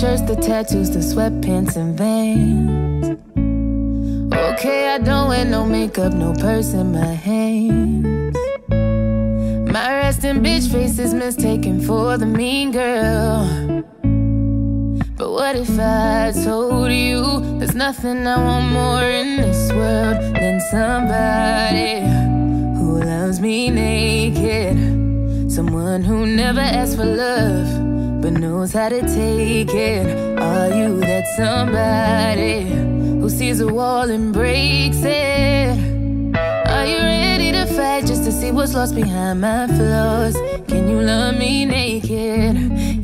shirts, the tattoos, the sweatpants and veins. Okay, I don't wear no makeup, no purse in my hands. My resting bitch face is mistaken for the mean girl. But what if I told you there's nothing I want more in this world than somebody who loves me naked? Someone who never asked for love but knows how to take it. Are you that somebody who sees a wall and breaks it? Are you ready to fight just to see what's lost behind my flaws? Can you love me naked?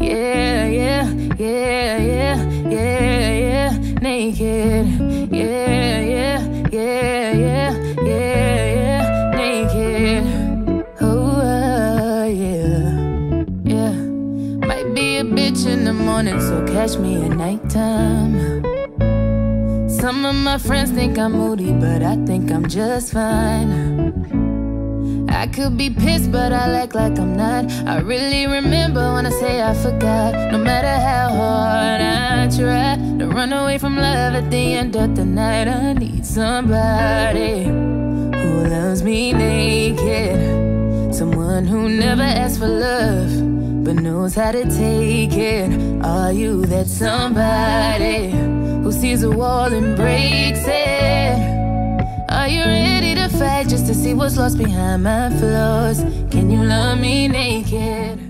Yeah, yeah, yeah, yeah, yeah, yeah, naked. Yeah, yeah, yeah, yeah, yeah, yeah, naked. Be a bitch in the morning, so catch me at nighttime. Some of my friends think I'm moody, but I think I'm just fine. I could be pissed, but I act like I'm not. I really remember when I say I forgot. No matter how hard I try to run away from love, at the end of the night I need somebody who loves me naked. Someone who never asks for love but knows how to take it. Are you that somebody who sees a wall and breaks it? Are you ready to fight just to see what's lost behind my flaws? Can you love me naked?